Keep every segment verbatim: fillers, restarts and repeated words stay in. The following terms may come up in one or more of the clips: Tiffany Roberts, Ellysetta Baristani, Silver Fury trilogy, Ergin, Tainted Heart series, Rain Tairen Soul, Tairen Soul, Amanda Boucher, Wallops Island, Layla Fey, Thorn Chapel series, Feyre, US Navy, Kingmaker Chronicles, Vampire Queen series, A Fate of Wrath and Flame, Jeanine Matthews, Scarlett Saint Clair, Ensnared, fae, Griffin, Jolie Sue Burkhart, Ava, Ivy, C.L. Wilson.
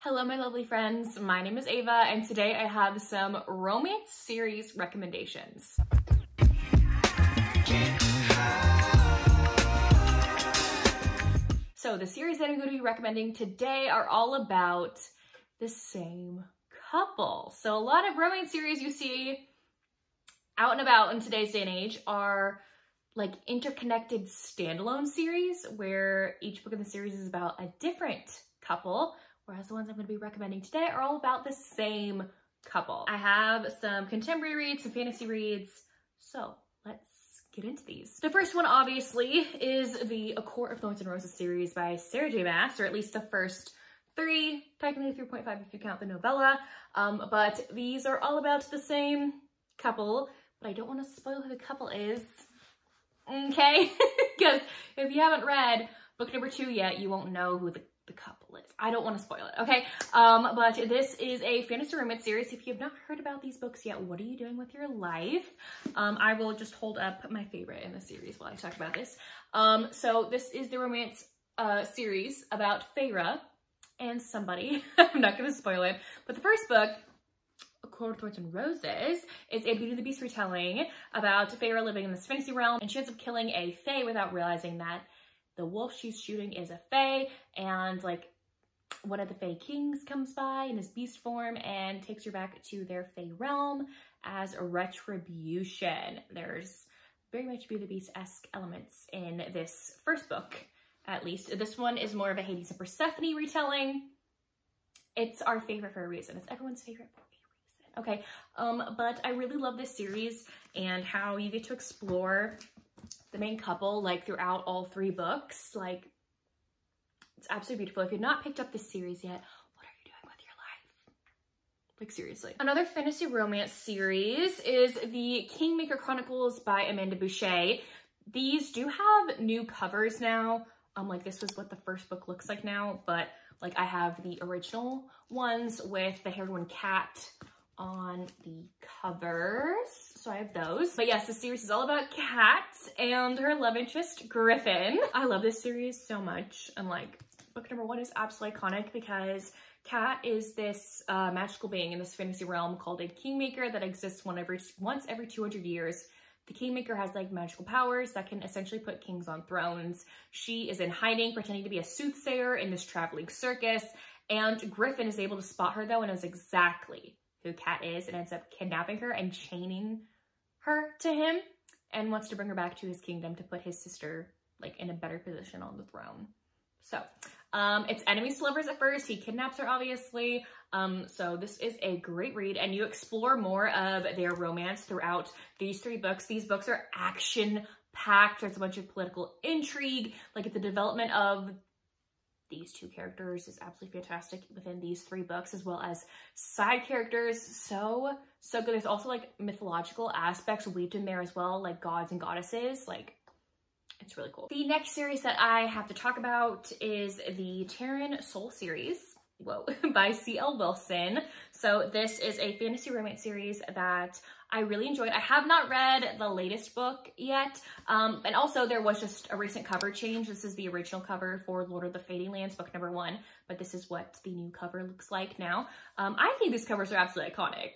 Hello my lovely friends, my name is Ava and today I have some romance series recommendations. So the series that I'm going to be recommending today are all about the same couple. So a lot of romance series you see out and about in today's day and age are like interconnected standalone series where each book in the series is about a different couple. Whereas the ones I'm going to be recommending today are all about the same couple. I have some contemporary reads, some fantasy reads, so let's get into these. The first one obviously is the A Court of Thorns and Roses series by Sarah J. Maas, or at least the first three, technically three point five if you count the novella, um, but these are all about the same couple, but I don't want to spoil who the couple is, okay? Because if you haven't read book number two yet, you won't know who the the couple is. I don't want to spoil it, okay? Um, but this is a fantasy romance series. If you've not heard about these books yet, what are you doing with your life? Um, I will just hold up my favorite in the series while I talk about this. Um, so this is the romance uh, series about Feyre and somebody. I'm not going to spoil it, but the first book, A Court of Thorns and Roses, is a Beauty and the Beast retelling about Feyre living in this fantasy realm, and she ends up killing a fae without realizing that the wolf she's shooting is a fae, and like one of the fae kings comes by in his beast form and takes her back to their fae realm as a retribution. There's very much Beauty and the Beast-esque elements in this first book, at least. This one is more of a Hades and Persephone retelling. It's our favorite for a reason. It's everyone's favorite for a reason. Okay, um, but I really love this series and how you get to explore the main couple like throughout all three books. Like, it's absolutely beautiful. If you've not picked up this series yet, what are you doing with your life? Like, seriously. Another fantasy romance series is the Kingmaker Chronicles by Amanda Boucher. These do have new covers now. Um, like, this was what the first book looks like now, but like I have the original ones with the heroine Kat on the covers, so I have those. But yes, the series is all about Kat and her love interest Griffin. I love this series so much, and like book number one is absolutely iconic because Kat is this uh, magical being in this fantasy realm called a Kingmaker that exists one every, once every two hundred years. The Kingmaker has like magical powers that can essentially put kings on thrones. She is in hiding, pretending to be a soothsayer in this traveling circus, and Griffin is able to spot her though and knows exactly who Kat is and ends up kidnapping her and chaining her to him and wants to bring her back to his kingdom to put his sister like in a better position on the throne. So um, it's enemies to lovers at first. He kidnaps her, obviously. Um, so this is a great read, and you explore more of their romance throughout these three books. These books are action packed. There's a bunch of political intrigue. Like the development of these two characters is absolutely fantastic within these three books, as well as side characters. So, so good. There's also like mythological aspects weaved in there as well, like gods and goddesses. Like, it's really cool. The next series that I have to talk about is the Tairen Soul series, whoa, by C L Wilson. So this is a fantasy romance series that I really enjoyed. I have not read the latest book yet. Um, and also there was just a recent cover change. This is the original cover for Lord of the Fading Lands, book number one, but this is what the new cover looks like now. Um, I think these covers are absolutely iconic.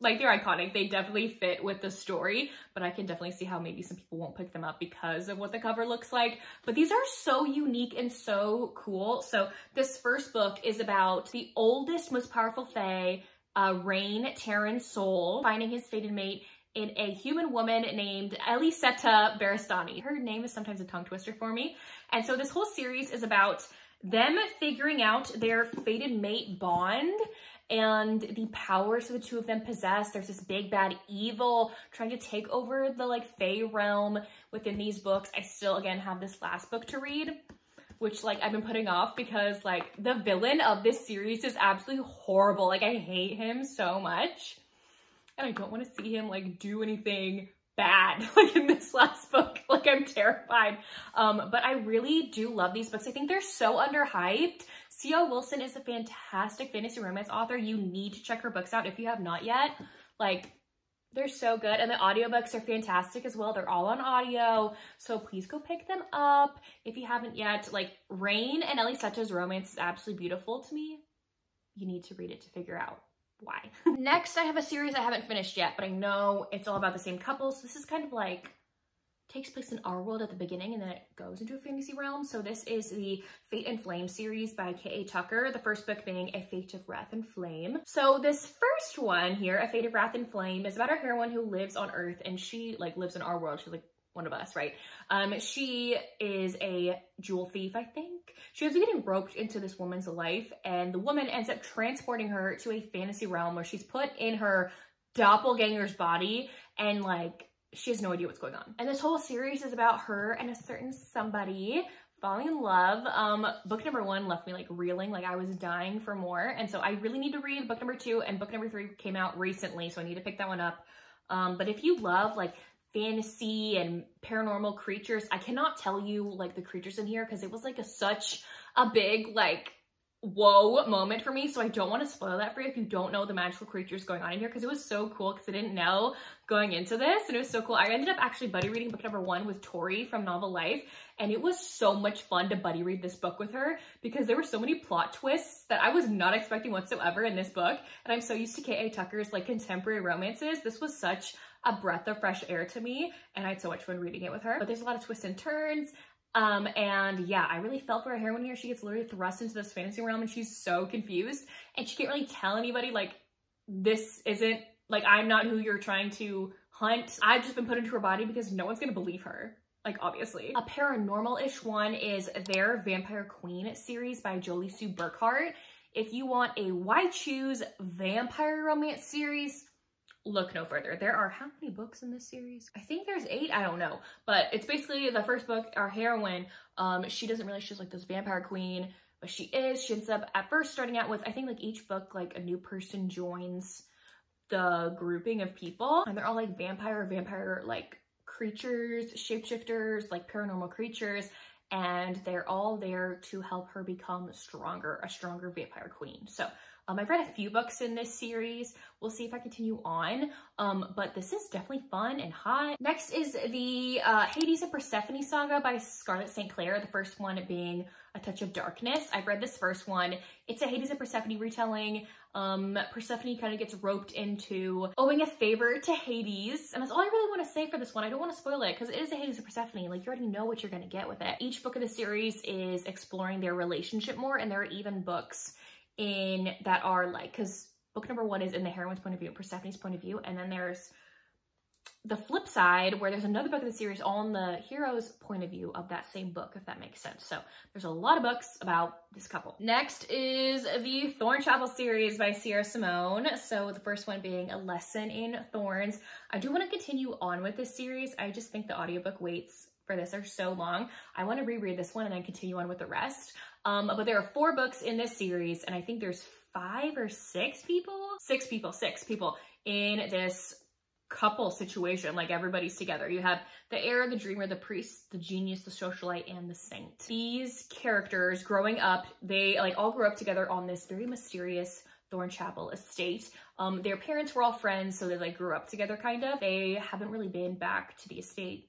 Like, they're iconic. They definitely fit with the story, but I can definitely see how maybe some people won't pick them up because of what the cover looks like. But these are so unique and so cool. So this first book is about the oldest, most powerful fae, Uh, Rain Tairen Soul, finding his fated mate in a human woman named Ellysetta Baristani. Her name is sometimes a tongue twister for me. And so this whole series is about them figuring out their fated mate bond and the powers that the two of them possess. There's this big bad evil trying to take over the like fae realm within these books. I still, again, have this last book to read, which like I've been putting off because like the villain of this series is absolutely horrible. Like, I hate him so much and I don't want to see him like do anything bad like in this last book. Like, I'm terrified. Um, but I really do love these books. I think they're so underhyped. C L Wilson is a fantastic fantasy romance author. You need to check her books out if you have not yet. Like, they're so good, and the audiobooks are fantastic as well. They're all on audio, so please go pick them up if you haven't yet. Like, Rain and Ellisetta's romance is absolutely beautiful to me. you need to read it to figure out why. Next, I have a series I haven't finished yet, but I know it's all about the same couples. This is kind of like, takes place in our world at the beginning and then it goes into a fantasy realm. So this is the Fate and Flame series by K A Tucker, the first book being A Fate of Wrath and Flame. So this first one here, A Fate of Wrath and Flame, is about our heroine who lives on Earth, and she like lives in our world. She's like one of us, right? Um, she is a jewel thief, I think. She ends up getting roped into this woman's life, and the woman ends up transporting her to a fantasy realm where she's put in her doppelganger's body, and like, she has no idea what's going on. And this whole series is about her and a certain somebody falling in love. Um, book number one left me like reeling, like I was dying for more. And so I really need to read book number two, and book number three came out recently, so I need to pick that one up. Um, but if you love like fantasy and paranormal creatures, I cannot tell you like the creatures in here because it was like a such a big like whoa moment for me, so I don't want to spoil that for you if you don't know the magical creatures going on in here, because it was so cool because I didn't know going into this, and it was so cool. I ended up actually buddy reading book number one with Tori from Novel Life, and it was so much fun to buddy read this book with her because there were so many plot twists that I was not expecting whatsoever in this book, and I'm so used to K A Tucker's like contemporary romances. This was such a breath of fresh air to me, and I had so much fun reading it with her. But there's a lot of twists and turns. Um, and yeah, I really felt for our heroine here. She gets literally thrust into this fantasy realm and she's so confused and she can't really tell anybody like, this isn't, like, I'm not who you're trying to hunt. I've just been put into her body because no one's gonna believe her. Like, obviously. A paranormal-ish one is their Vampire Queen series by Jolie Sue Burkhart. If you want a why choose vampire romance series, look no further. There are how many books in this series? I think there's eight, I don't know. But it's basically the first book, our heroine, um, she doesn't realize she's like this vampire queen, but she is. She ends up at first starting out with, I think like each book, like a new person joins the grouping of people, and they're all like vampire, vampire like creatures, shapeshifters, like paranormal creatures. And they're all there to help her become stronger, a stronger vampire queen. So um, I've read a few books in this series. We'll see if I continue on, um, but this is definitely fun and hot. Next is the uh, Hades and Persephone saga by Scarlett Saint Clair, the first one being A Touch of Darkness. I've read this first one. It's a Hades and Persephone retelling. Um, Persephone kind of gets roped into owing a favor to Hades. And that's all I really want to say for this one. I don't want to spoil it because it is a Hades and Persephone. Like, you already know what you're going to get with it. Each book of the series is exploring their relationship more. And there are even books in that are like, because book number one is in the heroine's point of view, Persephone's point of view. And then there's the flip side where there's another book of the series on the hero's point of view of that same book, if that makes sense. So there's a lot of books about this couple. Next is the Thorn Chapel series by Sierra Simone. So the first one being A Lesson in Thorns. I do want to continue on with this series. I just think the audiobook waits for this are so long. I want to reread this one and then continue on with the rest. Um, but there are four books in this series, and I think there's five or six people, six people, six people in this couple situation. Like, everybody's together. You have the heir, the dreamer, the priest, the genius, the socialite, and the saint. These characters growing up, they like all grew up together on this very mysterious Thorn Chapel estate. Um, their parents were all friends, so they like grew up together kind of. They haven't really been back to the estate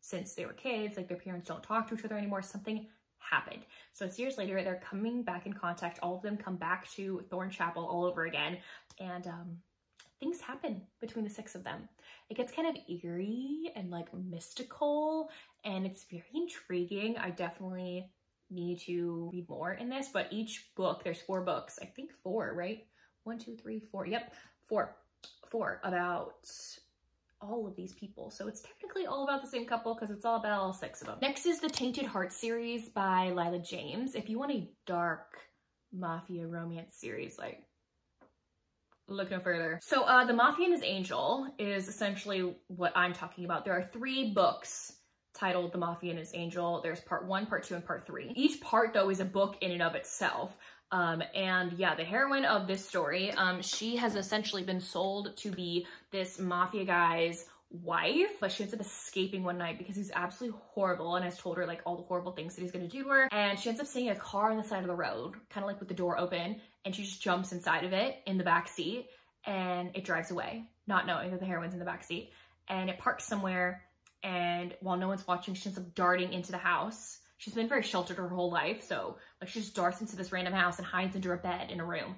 since they were kids. Like, their parents don't talk to each other anymore. Something happened. So it's years later, they're coming back in contact. All of them come back to Thorn Chapel all over again. And um, things happen between the six of them. It gets kind of eerie and like mystical, and it's very intriguing. I definitely need to read more in this, but each book, there's four books. I think four, right? One, two, three, four. Yep, four. Four about all of these people. So it's technically all about the same couple because it's all about all six of them. Next is the Tainted Heart series by Lila James. If you want a dark mafia romance series, like, look no further. So uh, The Mafia and His Angel is essentially what I'm talking about. There are three books titled The Mafia and His Angel. There's part one, part two, and part three. Each part, though, is a book in and of itself. Um, and yeah, the heroine of this story, um, she has essentially been sold to be this mafia guy's wife, but she ends up escaping one night because he's absolutely horrible and has told her like all the horrible things that he's gonna do to her. And she ends up seeing a car on the side of the road, kind of like with the door open, and she just jumps inside of it in the back seat, and it drives away, not knowing that the heroine's in the back seat. And it parks somewhere, and while no one's watching, she ends up darting into the house. She's been very sheltered her whole life, so like she just darts into this random house and hides under a bed in a room.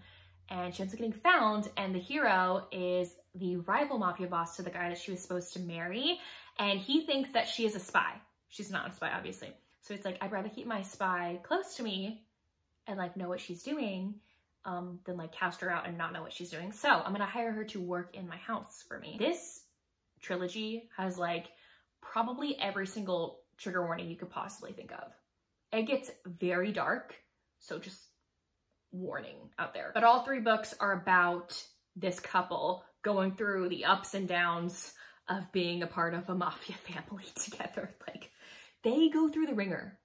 and she ends up getting found, and the hero is the rival mafia boss to the guy that she was supposed to marry, and he thinks that she is a spy. She's not a spy, obviously. So it's like, I'd rather keep my spy close to me and like know what she's doing um, than like cast her out and not know what she's doing. So I'm gonna hire her to work in my house for me. This trilogy has like probably every single trigger warning you could possibly think of. It gets very dark, so just warning out there. But all three books are about this couple going through the ups and downs of being a part of a mafia family together. Like, they go through the ringer,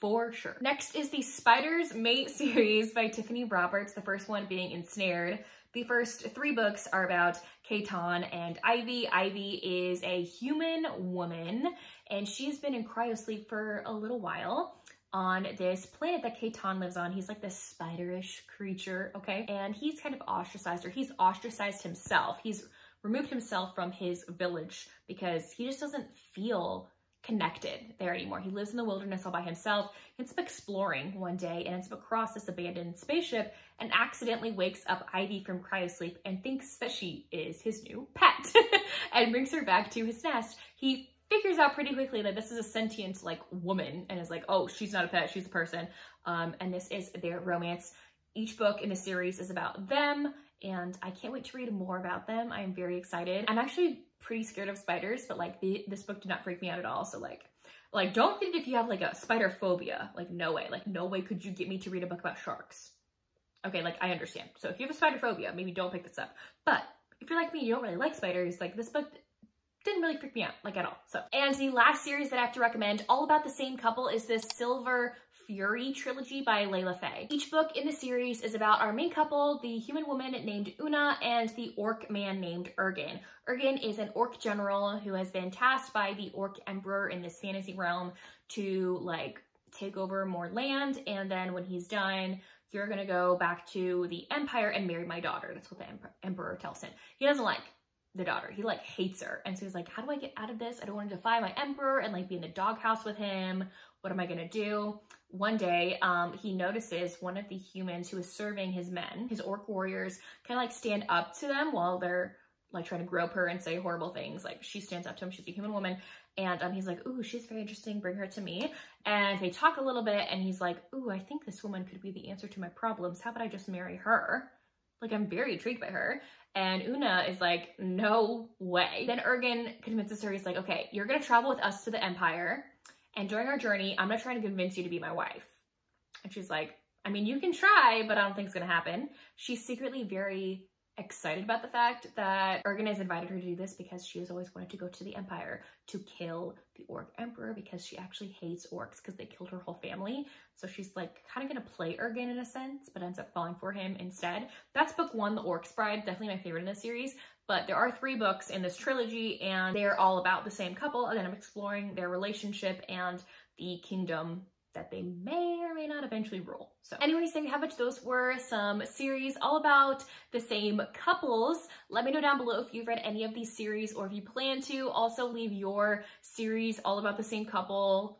for sure. Next is the Spider's Mate series by Tiffany Roberts, the first one being Ensnared. The first three books are about K A Ton and Ivy. Ivy is a human woman, and she's been in cryosleep for a little while on this planet that K A Ton lives on. He's like this spiderish creature, okay? And he's kind of ostracized, or he's ostracized himself. He's removed himself from his village because he just doesn't feel connected there anymore. He lives in the wilderness all by himself. He ends up exploring one day and ends up across this abandoned spaceship and accidentally wakes up Ivy from cryosleep and thinks that she is his new pet and brings her back to his nest. He figures out pretty quickly that this is a sentient like woman and is like, oh, she's not a pet, she's a person. Um, and this is their romance. Each book in the series is about them, and I can't wait to read more about them. I'm very excited. I'm actually pretty scared of spiders, but like the, this book did not freak me out at all. So like, like don't read it if you have like a spider phobia. Like no way, like no way could you get me to read a book about sharks. Okay, like I understand. So if you have a spider phobia, maybe don't pick this up. But if you're like me, you don't really like spiders, like this book didn't really freak me out, like at all. So, and the last series that I have to recommend, all about the same couple, is this Silver Fury trilogy by Layla Fey. Each book in the series is about our main couple, the human woman named Una and the orc man named Ergin. Ergin is an orc general who has been tasked by the orc emperor in this fantasy realm to like take over more land, and then when he's done, you're gonna go back to the empire and marry my daughter. That's what the em emperor tells him. He doesn't like the daughter. He like hates her. And so he's like, how do I get out of this? I don't want to defy my emperor and like be in the doghouse with him. What am I gonna do? One day, um, he notices one of the humans who is serving his men, his orc warriors, kind of like stand up to them while they're like trying to grope her and say horrible things. Like she stands up to him, she's a human woman. And um, he's like, ooh, she's very interesting, bring her to me. And they talk a little bit and he's like, ooh, I think this woman could be the answer to my problems. How about I just marry her? Like, I'm very intrigued by her. And Una is like, no way. Then Ergin convinces her, he's like, okay, you're gonna travel with us to the empire, and during our journey, I'm gonna try to convince you to be my wife. And she's like, I mean, you can try, but I don't think it's gonna happen. She's secretly very excited about the fact that Ergin has invited her to do this because she has always wanted to go to the empire to kill the orc emperor because she actually hates orcs because they killed her whole family. So she's like kind of gonna play Ergin in a sense, but ends up falling for him instead. That's book one, The Orc's Bride, definitely my favorite in this series. But there are three books in this trilogy and they're all about the same couple. Again, I'm exploring their relationship and the kingdom that they may or may not eventually rule. So anyways, there you have it. Those were some series all about the same couples. Let me know down below if you've read any of these series or if you plan to. Also leave your series all about the same couple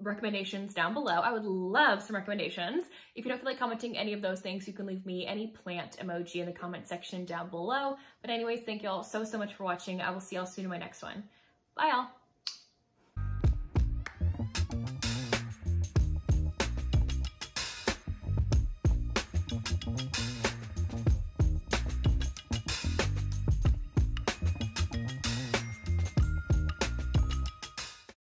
recommendations down below. I would love some recommendations. If you don't feel like commenting any of those things, you can leave me any plant emoji in the comment section down below. But anyways, thank y'all so, so much for watching. I will see y'all soon in my next one. Bye y'all.